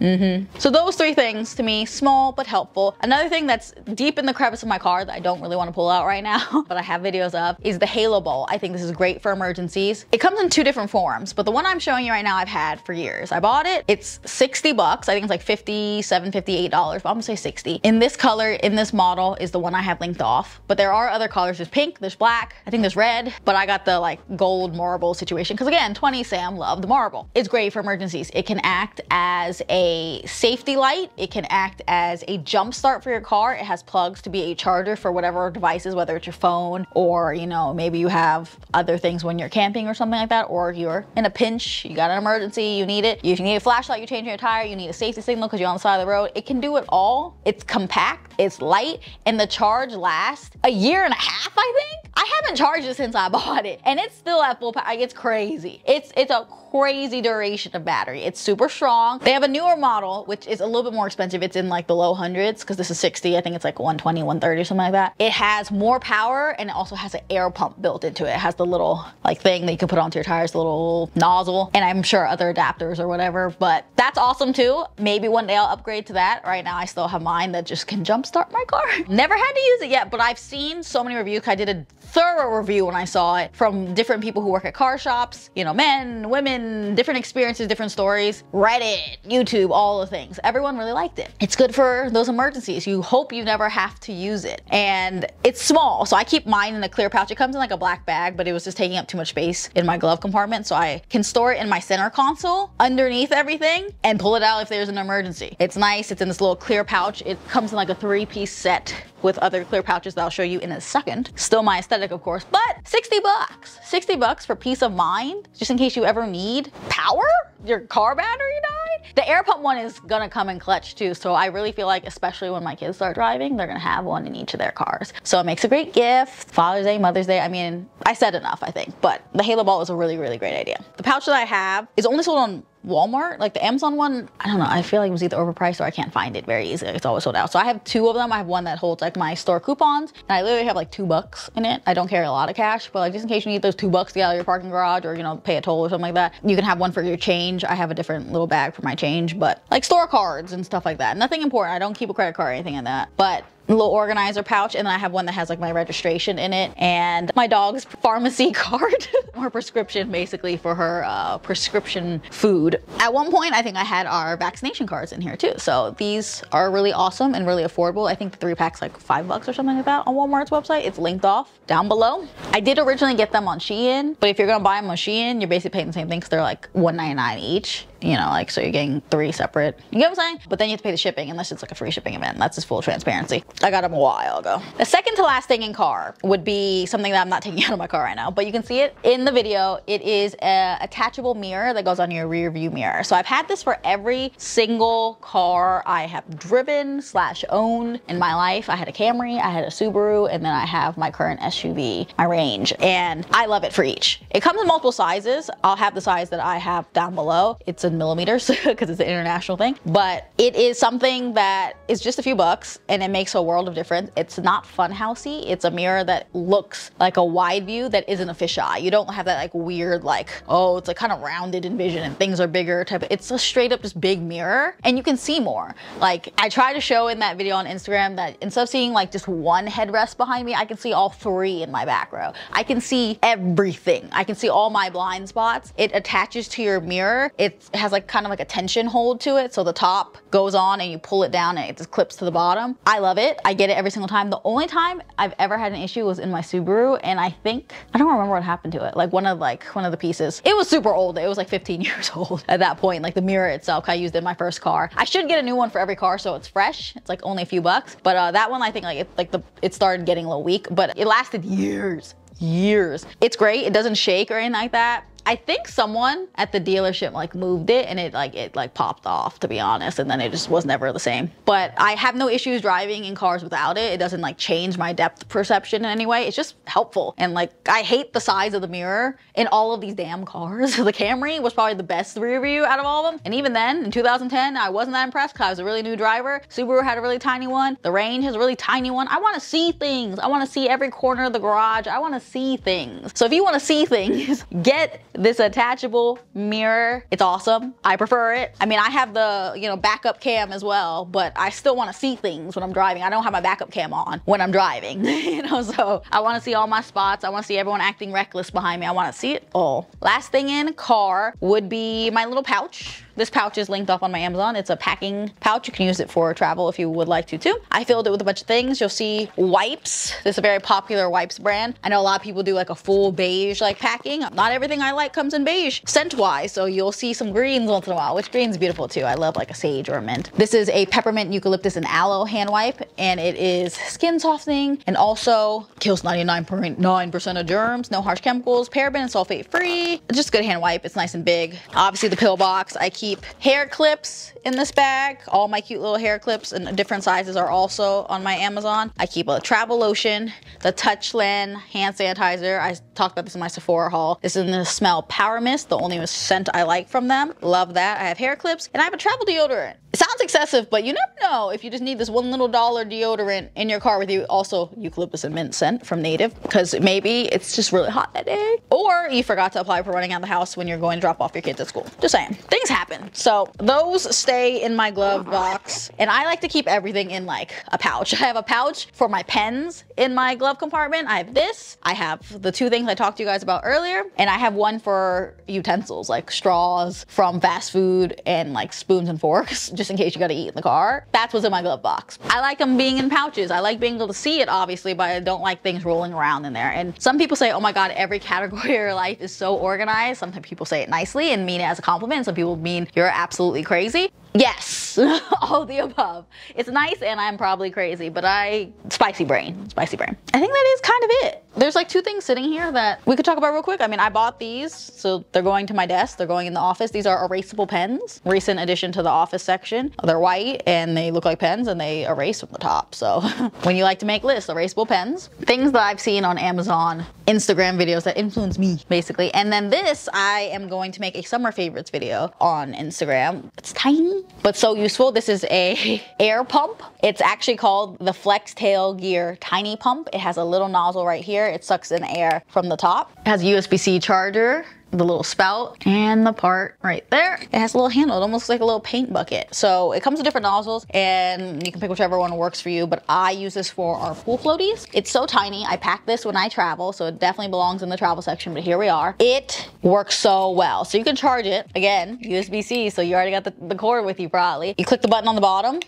Mm-hmm. So those three things to me, small but helpful. Another thing that's deep in the crevice of my car that I don't really want to pull out right now, but I have videos of, is the halo bowl. I think this is great for emergencies. It comes in two different forms, but the one I'm showing you right now I've had for years. I bought it, it's sixty bucks. I think it's like fifty-seven, fifty-eight dollars, but I'm gonna say sixty. In this color, in this model is the one I have linked off, but there are other colors. There's pink, there's black, I think there's red, but I got the like gold marble situation. Cause again, twenty Sam loved the marble. It's great for emergencies. It can act as a A safety light. It can act as a jump start for your car. It has plugs to be a charger for whatever devices, whether it's your phone or, you know, maybe you have other things when you're camping or something like that, or you're in a pinch, you got an emergency, you need it. If you need a flashlight, you're changing your tire, you need a safety signal because you're on the side of the road. It can do it all. It's compact, it's light, and the charge lasts a year and a half, I think. I haven't charged it since I bought it and it's still at full power. Like, it's crazy. It's, it's a crazy duration of battery. It's super strong. They have a newer model, which is a little bit more expensive. It's in like the low hundreds because this is sixty. I think it's like one twenty, one thirty, something like that. It has more power and it also has an air pump built into it. It has the little like thing that you can put onto your tires, the little nozzle, and I'm sure other adapters or whatever, but that's awesome too. Maybe one day I'll upgrade to that. Right now I still have mine that just can jumpstart my car. Never had to use it yet, but I've seen so many reviews. I did a thorough review when I saw it from different people who work at car shops, you know, men, women, different experiences, different stories, Reddit, YouTube, all the things. Everyone really liked it. It's good for those emergencies. You hope you never have to use it. And it's small, so I keep mine in a clear pouch. It comes in like a black bag, but it was just taking up too much space in my glove compartment, so I can store it in my center console underneath everything and pull it out if there's an emergency. It's nice. It's in this little clear pouch. It comes in like a three-piece set with other clear pouches that I'll show you in a second. Still my aesthetic. aesthetic, of course, but sixty bucks. sixty bucks for peace of mind, just in case you ever need power? Your car battery died? The air pump one is gonna come in clutch too, so I really feel like, especially when my kids start driving, they're gonna have one in each of their cars. So it makes a great gift. Father's Day, Mother's Day, I mean, I said enough, I think, but the halo ball was a really, really great idea. The pouch that I have is only sold on Walmart. Like the Amazon one, I don't know, I feel like it was either overpriced or I can't find it very easily. It's always sold out. So I have two of them. I have one that holds like my store coupons, and I literally have like two bucks in it. I don't carry a lot of cash, but like just in case you need those two bucks to get out of your parking garage or, you know, pay a toll or something like that, you can have one for your change. I have a different little bag for my change, but like store cards and stuff like that. Nothing important. I don't keep a credit card or anything in that, but a little organizer pouch. And then I have one that has like my registration in it and my dog's pharmacy card or prescription, basically, for her uh, prescription food. At one point, I think I had our vaccination cards in here too. So these are really awesome and really affordable. I think the three pack's like five bucks or something like that on Walmart's website. It's linked off down below. I did originally get them on Shein, but if you're gonna buy them on Shein, you're basically paying the same thing because they're like one ninety-nine each. You know, like, so you're getting three separate, you know what I'm saying? But then you have to pay the shipping, unless it's like a free shipping event. That's just full transparency. I got them a while ago. The second to last thing in car would be something that I'm not taking out of my car right now, but you can see it in the video. It is a attachable mirror that goes on your rear view mirror. So I've had this for every single car I have driven slash owned in my life. I had a Camry, I had a Subaru, and then I have my current S U V, my Range, and I love it for each. It comes in multiple sizes. I'll have the size that I have down below. It's a millimeters because it's an international thing, but it is something that is just a few bucks and it makes a world of difference. It's not fun housey. It's a mirror that looks like a wide view that isn't a fisheye. You don't have that like weird like, oh, it's like kind of rounded in vision and things are bigger type of, it's a straight up just big mirror and you can see more. Like I try to show in that video on Instagram that instead of seeing like just one headrest behind me, I can see all three in my back row. I can see everything. I can see all my blind spots. It attaches to your mirror. It's has like kind of like a tension hold to it, so the top goes on and you pull it down and it just clips to the bottom. I love it. I get it every single time. The only time I've ever had an issue was in my Subaru, and I think I don't remember what happened to it. Like one of like one of the pieces, it was super old. It was like fifteen years old at that point. Like the mirror itself I used in my first car. I should get a new one for every car so it's fresh. It's like only a few bucks, but uh, that one I think like it, like the it started getting a little weak, but it lasted years, years. It's great. It doesn't shake or anything like that. I think someone at the dealership like moved it and it like it like popped off, to be honest, and then it just was never the same. But I have no issues driving in cars without it. It doesn't like change my depth perception in any way. It's just helpful. And like I hate the size of the mirror in all of these damn cars. The Camry was probably the best rear view out of all of them. And even then in two thousand ten, I wasn't that impressed because I was a really new driver. Subaru had a really tiny one. The Range has a really tiny one. I want to see things. I want to see every corner of the garage. I want to see things. So if you want to see things, get this attachable mirror. It's awesome. I prefer it. I mean, I have the, you know, backup cam as well, but I still want to see things when I'm driving. I don't have my backup cam on when I'm driving, you know, so I want to see all my spots. I want to see everyone acting reckless behind me. I want to see it all. Last thing in car would be my little pouch. This pouch is linked off on my Amazon. It's a packing pouch. You can use it for travel if you would like to too. I filled it with a bunch of things. You'll see wipes. This is a very popular wipes brand. I know a lot of people do like a full beige like packing. Not everything I like comes in beige scent wise. So you'll see some greens once in a while, which green's beautiful too. I love like a sage or a mint. This is a peppermint, eucalyptus and aloe hand wipe, and it is skin softening and also kills ninety-nine point nine percent of germs. No harsh chemicals, paraben and sulfate free. It's just a good hand wipe. It's nice and big. Obviously the pill box. I keep hair clips in this bag. All my cute little hair clips and different sizes are also on my Amazon. I keep a travel lotion, the Touchland hand sanitizer. I talked about this in my Sephora haul. This is in the smell Power Mist, the only scent I like from them. Love that. I have hair clips and I have a travel deodorant. It sounds excessive, but you never know if you just need this one little dollar deodorant in your car with you. Also eucalyptus and mint scent from Native, because maybe it's just really hot that day or you forgot to apply for running out of the house when you're going to drop off your kids at school. Just saying, things happen. So those stay in my glove box, and I like to keep everything in like a pouch. I have a pouch for my pens in my glove compartment. I have this, I have the two things I talked to you guys about earlier, and I have one for utensils like straws from fast food and like spoons and forks, just in case you gotta eat in the car. That's what's in my glove box. I like them being in pouches. I like being able to see it obviously, but I don't like things rolling around in there. And some people say, oh my God, every category of your life is so organized. Sometimes people say it nicely and mean it as a compliment. Some people mean you're absolutely crazy. Yes, all the above. It's nice and I'm probably crazy, but I, spicy brain, spicy brain. I think that is kind of it. There's like two things sitting here that we could talk about real quick. I mean, I bought these, so they're going to my desk. They're going in the office. These are erasable pens. Recent addition to the office section. They're white and they look like pens and they erase from the top. So when you like to make lists, erasable pens. Things that I've seen on Amazon, Instagram videos that influence me, basically. And then this, I am going to make a summer favorites video on Instagram. It's tiny, but so useful. This is a air pump. It's actually called the Flex Tail Gear Tiny Pump. It has a little nozzle right here. It sucks in air from the top. It has a U S B C charger, the little spout, and the part right there. It has a little handle. It almost looks like a little paint bucket. So it comes with different nozzles and you can pick whichever one works for you, but I use this for our pool floaties. It's so tiny. I pack this when I travel, so it definitely belongs in the travel section, but here we are. It works so well. So you can charge it. Again, U S B C, so you already got the, the cord with you probably. You click the button on the bottom.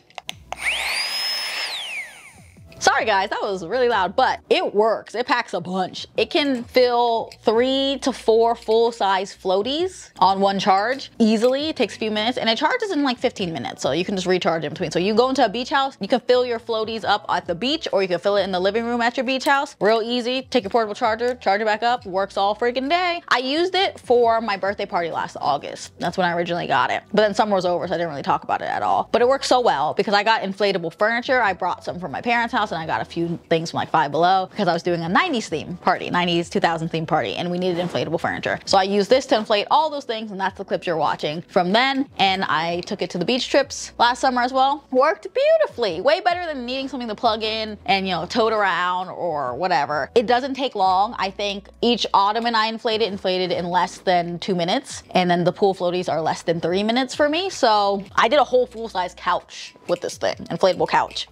Sorry guys, that was really loud, but it works. It packs a bunch. It can fill three to four full-size floaties on one charge easily. It takes a few minutes, and it charges in like fifteen minutes, so you can just recharge in between. So you go into a beach house, you can fill your floaties up at the beach, or you can fill it in the living room at your beach house. Real easy. Take your portable charger, charge it back up, works all freaking day. I used it for my birthday party last August. That's when I originally got it, but then summer was over, so I didn't really talk about it at all. But it works so well because I got inflatable furniture. I brought some from my parents' house, and I got a few things from like Five Below because I was doing a nineties theme party, nineties, two thousands theme party, and we needed inflatable furniture. So I used this to inflate all those things, and that's the clips you're watching from then. And I took it to the beach trips last summer as well. Worked beautifully, way better than needing something to plug in and, you know, tote around or whatever. It doesn't take long. I think each ottoman I inflated, inflated in less than two minutes. And then the pool floaties are less than three minutes for me. So I did a whole full-size couch with this thing, inflatable couch.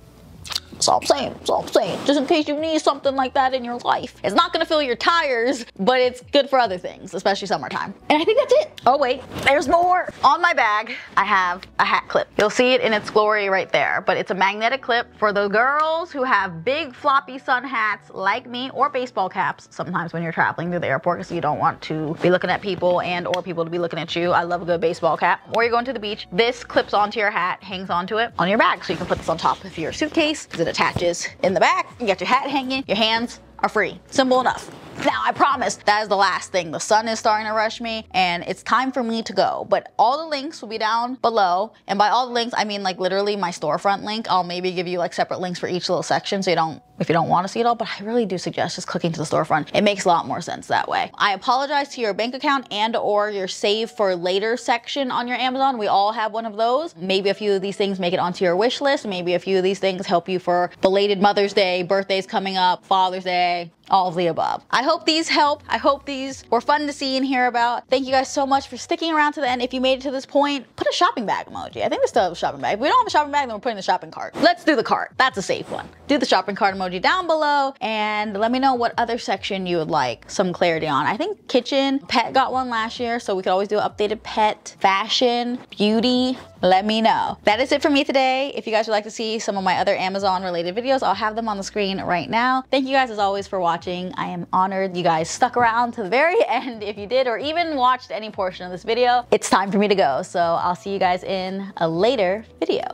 That's all I'm saying, that's all I'm saying. Just in case you need something like that in your life. It's not gonna fill your tires, but it's good for other things, especially summertime. And I think that's it. Oh wait, there's more. On my bag, I have a hat clip. You'll see it in its glory right there, but it's a magnetic clip for the girls who have big floppy sun hats like me, or baseball caps sometimes when you're traveling through the airport because you don't want to be looking at people and or people to be looking at you. I love a good baseball cap. Or you're going to the beach, this clips onto your hat, hangs onto it on your bag. So you can put this on top of your suitcase. Attaches in the back. You got your hat hanging. Your hands are free. Simple enough. Now, I promise that is the last thing. The sun is starting to rush me and it's time for me to go. But all the links will be down below. And by all the links, I mean like literally my storefront link. I'll maybe give you like separate links for each little section so you don't, if you don't want to see it all, but I really do suggest just clicking to the storefront. It makes a lot more sense that way. I apologize to your bank account and or your save for later section on your Amazon. We all have one of those. Maybe a few of these things make it onto your wish list. Maybe a few of these things help you for belated Mother's Day, birthdays coming up, Father's Day, all of the above. I hope these help. I hope these were fun to see and hear about. Thank you guys so much for sticking around to the end. If you made it to this point, put a shopping bag emoji. I think we still have a shopping bag. If we don't have a shopping bag, then we're putting the shopping cart. Let's do the cart. That's a safe one. Do the shopping cart emoji down below and let me know what other section you would like some clarity on. I think kitchen, pet got one last year, so we could always do an updated pet, fashion, beauty. Let me know. That is it for me today. If you guys would like to see some of my other Amazon related videos, I'll have them on the screen right now. Thank you guys as always for watching. I am honored you guys stuck around to the very end. If you did or even watched any portion of this video, it's time for me to go. So I'll see you guys in a later video.